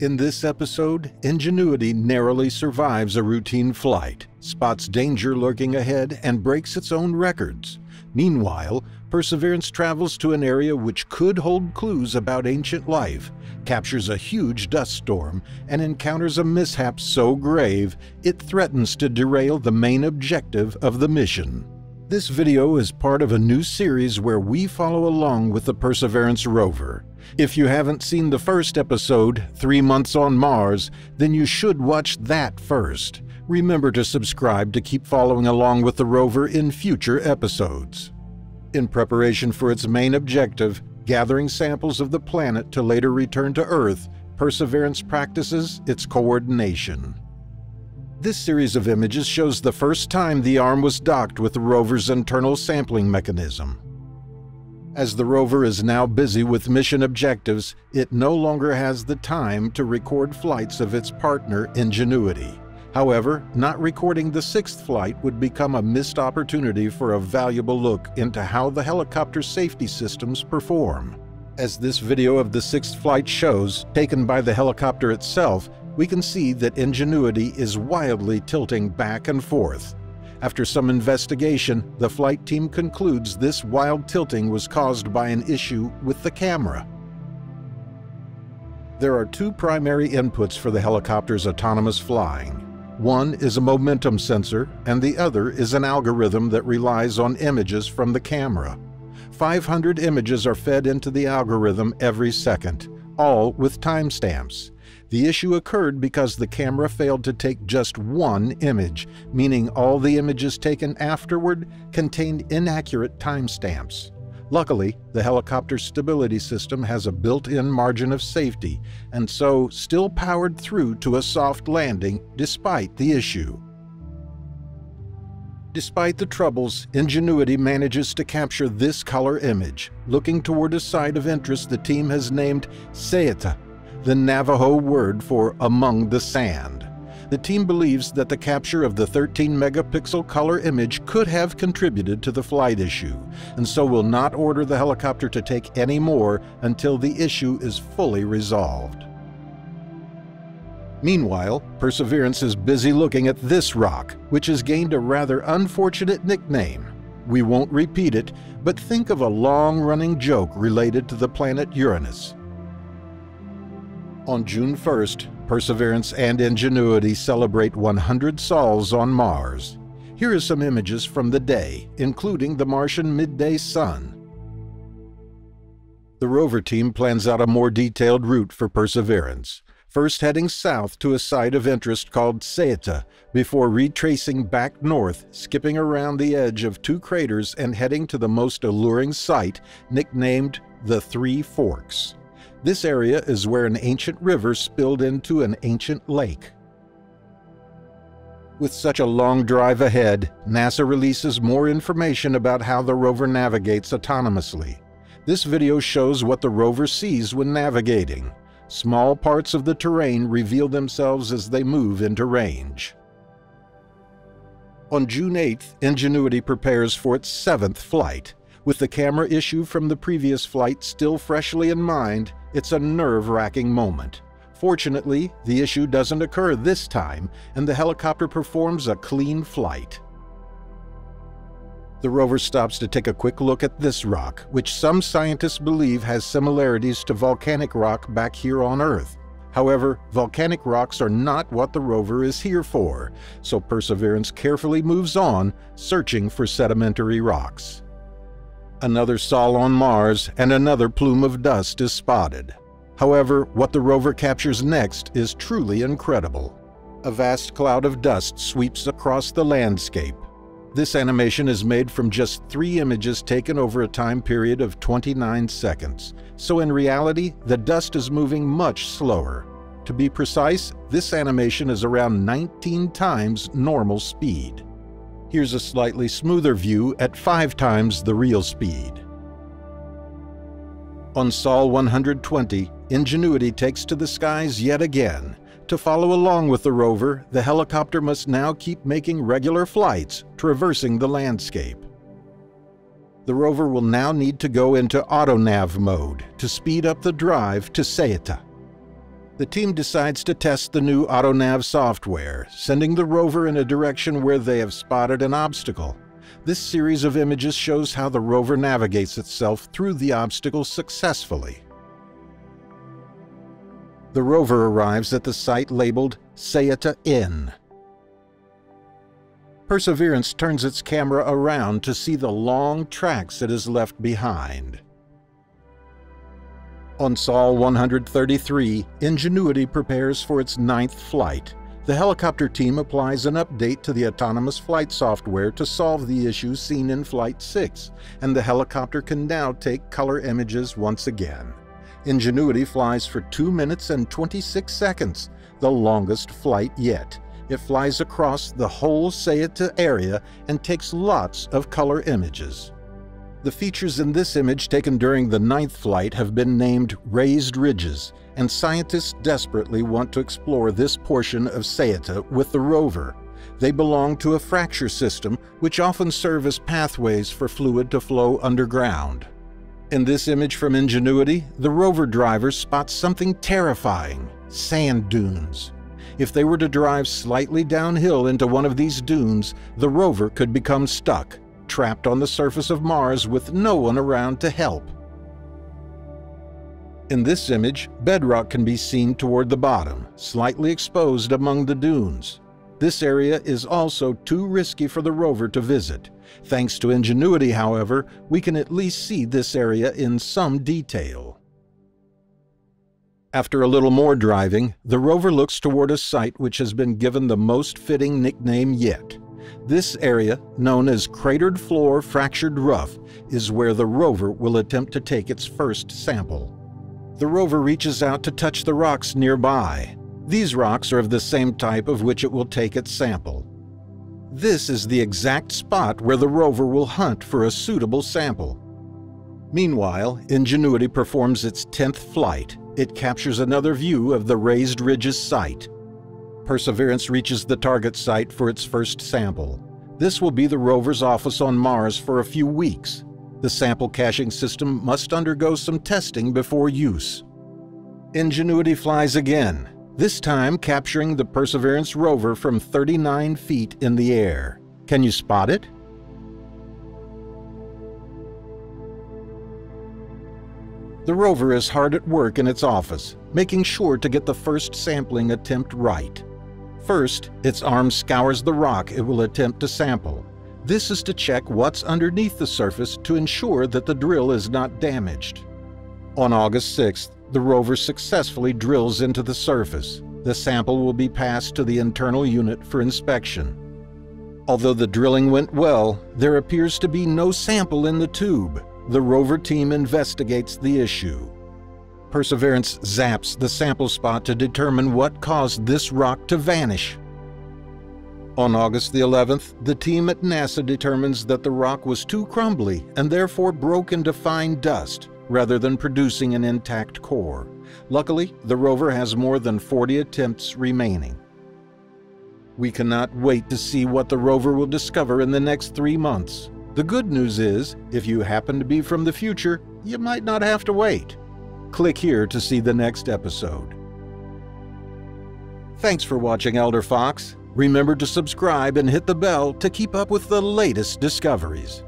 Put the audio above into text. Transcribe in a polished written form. In this episode, Ingenuity narrowly survives a routine flight, spots danger lurking ahead, and breaks its own records. Meanwhile, Perseverance travels to an area which could hold clues about ancient life, captures a huge dust storm, and encounters a mishap so grave it threatens to derail the main objective of the mission. This video is part of a new series where we follow along with the Perseverance rover. If you haven't seen the first episode, 3 Months on Mars, then you should watch that first. Remember to subscribe to keep following along with the rover in future episodes. In preparation for its main objective, gathering samples of the planet to later return to Earth, Perseverance practices its coordination. This series of images shows the first time the arm was docked with the rover's internal sampling mechanism. As the rover is now busy with mission objectives, it no longer has the time to record flights of its partner, Ingenuity. However, not recording the sixth flight would become a missed opportunity for a valuable look into how the helicopter safety systems perform. As this video of the sixth flight shows, taken by the helicopter itself, we can see that Ingenuity is wildly tilting back and forth. After some investigation, the flight team concludes this wild tilting was caused by an issue with the camera. There are two primary inputs for the helicopter's autonomous flying. One is a momentum sensor, and the other is an algorithm that relies on images from the camera. 500 images are fed into the algorithm every second, all with timestamps. The issue occurred because the camera failed to take just one image, meaning all the images taken afterward contained inaccurate timestamps. Luckily, the helicopter's stability system has a built-in margin of safety, and so still powered through to a soft landing despite the issue. Despite the troubles, Ingenuity manages to capture this color image. Looking toward a site of interest the team has named Séítah, the Navajo word for among the sand. The team believes that the capture of the 13-megapixel color image could have contributed to the flight issue, and so will not order the helicopter to take any more until the issue is fully resolved. Meanwhile, Perseverance is busy looking at this rock, which has gained a rather unfortunate nickname. We won't repeat it, but think of a long-running joke related to the planet Uranus. On June 1st, Perseverance and Ingenuity celebrate 100 sols on Mars. Here are some images from the day, including the Martian midday sun. The rover team plans out a more detailed route for Perseverance, first heading south to a site of interest called Séítah, before retracing back north, skipping around the edge of two craters and heading to the most alluring site, nicknamed the Three Forks. This area is where an ancient river spilled into an ancient lake. With such a long drive ahead, NASA releases more information about how the rover navigates autonomously. This video shows what the rover sees when navigating. Small parts of the terrain reveal themselves as they move into range. On June 8th, Ingenuity prepares for its seventh flight. With the camera issue from the previous flight still freshly in mind, it's a nerve-wracking moment. Fortunately, the issue doesn't occur this time, and the helicopter performs a clean flight. The rover stops to take a quick look at this rock, which some scientists believe has similarities to volcanic rock back here on Earth. However, volcanic rocks are not what the rover is here for, so Perseverance carefully moves on, searching for sedimentary rocks. Another sol on Mars and another plume of dust is spotted. However, what the rover captures next is truly incredible. A vast cloud of dust sweeps across the landscape. This animation is made from just three images taken over a time period of 29 seconds. So in reality, the dust is moving much slower. To be precise, this animation is around 19 times normal speed. Here's a slightly smoother view at 5 times the real speed. On Sol 120, Ingenuity takes to the skies yet again. To follow along with the rover, the helicopter must now keep making regular flights, traversing the landscape. The rover will now need to go into auto-nav mode to speed up the drive to Séítah. the team decides to test the new AutoNav software, sending the rover in a direction where they have spotted an obstacle. This series of images shows how the rover navigates itself through the obstacle successfully. The rover arrives at the site labeled Séítah Inn. Perseverance turns its camera around to see the long tracks it has left behind. On Sol 133, Ingenuity prepares for its 9th flight. The helicopter team applies an update to the autonomous flight software to solve the issues seen in Flight 6, and the helicopter can now take color images once again. Ingenuity flies for 2 minutes and 26 seconds, the longest flight yet. It flies across the whole Séítah area and takes lots of color images. The features in this image taken during the 9th flight have been named raised ridges, and scientists desperately want to explore this portion of Séítah with the rover. They belong to a fracture system, which often serve as pathways for fluid to flow underground. In this image from Ingenuity, the rover driver spots something terrifying: sand dunes. If they were to drive slightly downhill into one of these dunes, the rover could become stuck, trapped on the surface of Mars with no one around to help. In this image, bedrock can be seen toward the bottom, slightly exposed among the dunes. This area is also too risky for the rover to visit. Thanks to Ingenuity, however, we can at least see this area in some detail. After a little more driving, the rover looks toward a site which has been given the most fitting nickname yet. This area, known as Cratered Floor Fractured Ruff, is where the rover will attempt to take its first sample. The rover reaches out to touch the rocks nearby. These rocks are of the same type of which it will take its sample. This is the exact spot where the rover will hunt for a suitable sample. Meanwhile, Ingenuity performs its 10th flight. It captures another view of the raised ridges site. Perseverance reaches the target site for its first sample. This will be the rover's office on Mars for a few weeks. The sample caching system must undergo some testing before use. Ingenuity flies again, this time capturing the Perseverance rover from 39 feet in the air. Can you spot it? The rover is hard at work in its office, making sure to get the first sampling attempt right. First, its arm scours the rock it will attempt to sample. This is to check what's underneath the surface to ensure that the drill is not damaged. On August 6th, the rover successfully drills into the surface. The sample will be passed to the internal unit for inspection. Although the drilling went well, there appears to be no sample in the tube. The rover team investigates the issue. Perseverance zaps the sample spot to determine what caused this rock to vanish. On August the 11th, the team at NASA determines that the rock was too crumbly and therefore broke into fine dust, rather than producing an intact core. Luckily, the rover has more than 40 attempts remaining. We cannot wait to see what the rover will discover in the next 3 months. The good news is, if you happen to be from the future, you might not have to wait. Click here to see the next episode. Thanks for watching Elder Fox. Remember to subscribe and hit the bell to keep up with the latest discoveries.